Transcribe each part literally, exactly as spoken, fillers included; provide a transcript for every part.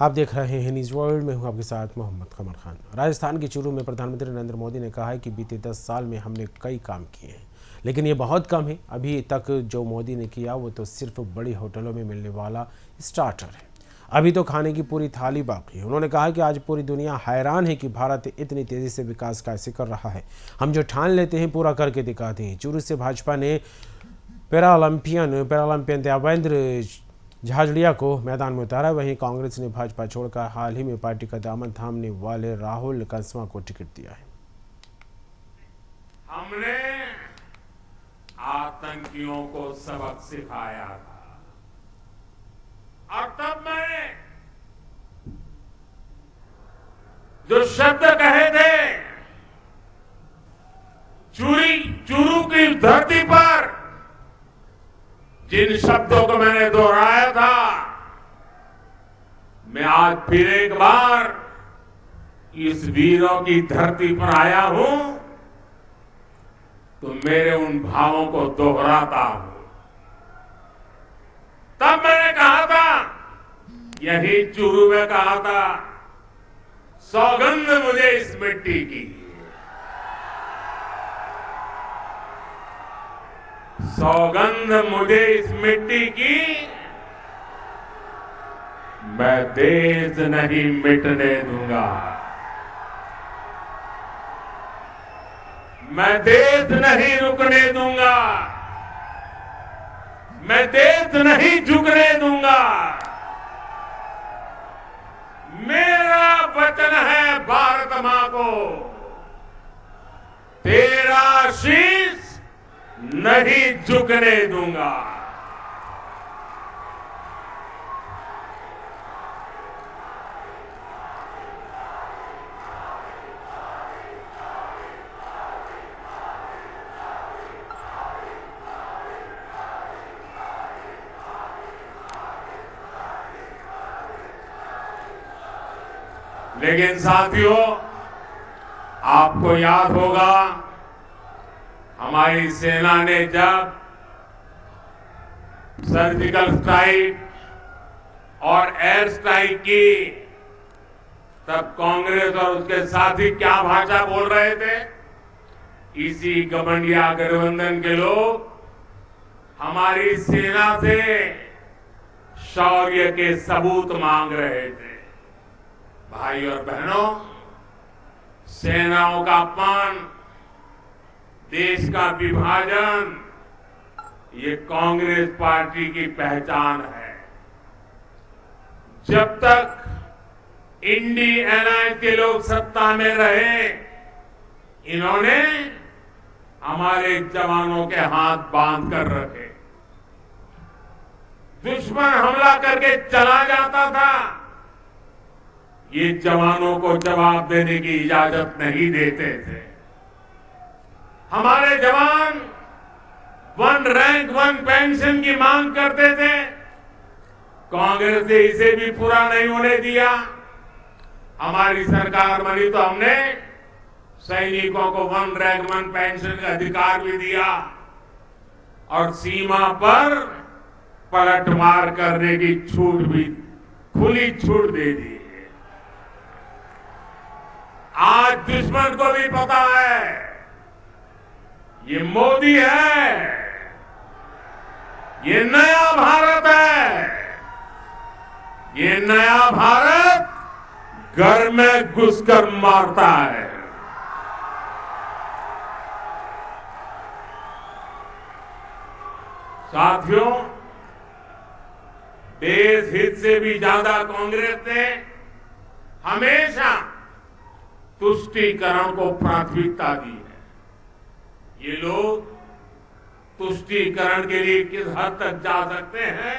आप देख रहे हैं न्यूज़ वर्ल्ड, में हूँ आपके साथ मोहम्मद कमर खान। राजस्थान के चुरू में प्रधानमंत्री नरेंद्र मोदी ने कहा है कि बीते दस साल में हमने कई काम किए हैं, लेकिन ये बहुत कम है। अभी तक जो मोदी ने किया वो तो सिर्फ बड़ी होटलों में मिलने वाला स्टार्टर है, अभी तो खाने की पूरी थाली बाकी है। उन्होंने कहा कि आज पूरी दुनिया हैरान है कि भारत इतनी तेज़ी से विकास कार्य कर रहा है, हम जो ठान लेते हैं पूरा करके दिखाते हैं। चुरू से भाजपा ने पैरालंपियन पैरालंपियन दयाबेंद्र झाजड़िया को मैदान में उतारा। वहीं कांग्रेस ने भाजपा छोड़कर हाल ही में पार्टी का दामन थामने वाले राहुल कस्वा को टिकट दिया है। हमने आतंकियों को सबक सिखाया था, और तब मैंने जो शब्द कहे थे, चूरी चूरू की धरती पर जिन शब्दों को मैंने दोहराया था, मैं आज फिर एक बार इस वीरों की धरती पर आया हूं तो मेरे उन भावों को दोहराता हूं। तब मैंने कहा था, यही चुरू में कहा था, सौगंध मुझे इस मिट्टी की, सौगंध मुझे इस मिट्टी की, मैं देश नहीं मिटने दूंगा, मैं देश नहीं रुकने दूंगा, मैं देश नहीं झुकने दूंगा। मेरा वचन है भारत मां को, तेरा शीश नहीं झुकने दूंगा। लेकिन साथियों, आपको याद होगा हमारी सेना ने जब सर्जिकल स्ट्राइक और एयर स्ट्राइक की, तब कांग्रेस और उसके साथी क्या भाषा बोल रहे थे। इसी गठबंधन गठबंधन के लोग हमारी सेना से शौर्य के सबूत मांग रहे थे। भाई और बहनों, सेनाओं का अपमान, देश का विभाजन, ये कांग्रेस पार्टी की पहचान है। जब तक इंडी एनआई के लोग सत्ता में रहे, इन्होंने हमारे जवानों के हाथ बांध कर रखे। दुश्मन हमला करके चला जाता था, ये जवानों को जवाब देने की इजाजत नहीं देते थे। हमारे जवान वन रैंक वन पेंशन की मांग करते थे, कांग्रेस ने इसे भी पूरा नहीं होने दिया। हमारी सरकार बनी तो हमने सैनिकों को वन रैंक वन पेंशन का अधिकार भी दिया, और सीमा पर पलटवार करने की छूट भी, खुली छूट दे दी। आज दुश्मन को भी पता है ये मोदी है, ये नया भारत है, ये नया भारत घर में घुसकर मारता है। साथियों, देश हित से भी ज्यादा कांग्रेस ने हमेशा तुष्टीकरण को प्राथमिकता दी है। ये लोग तुष्टीकरण के लिए किस हद तक जा सकते हैं,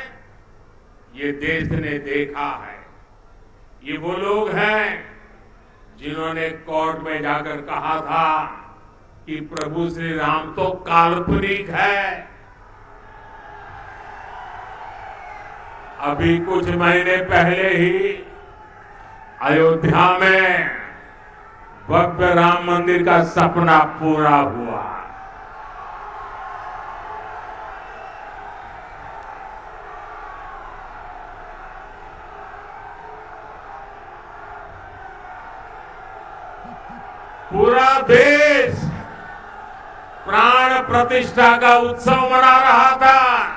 ये देश ने देखा है। ये वो लोग हैं जिन्होंने कोर्ट में जाकर कहा था कि प्रभु श्री राम तो काल्पनिक है। अभी कुछ महीने पहले ही अयोध्या में भव्य राम मंदिर का सपना पूरा हुआ। पूरा देश प्राण प्रतिष्ठा का उत्सव मना रहा था,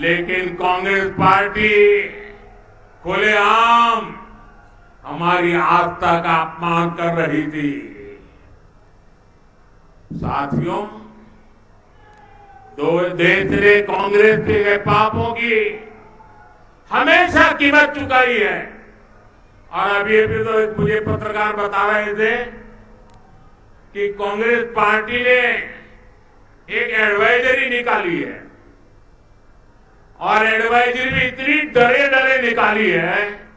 लेकिन कांग्रेस पार्टी खुलेआम हमारी आस्था का अपमान कर रही थी। साथियों, दो देश ने कांग्रेस के पापों की हमेशा कीमत चुकाई है। और अभी अभी तो मुझे पत्रकार बता रहे थे कि कांग्रेस पार्टी ने एक एडवाइजरी निकाली है और एडवाइजरी भी इतनी डरे डरे निकाली है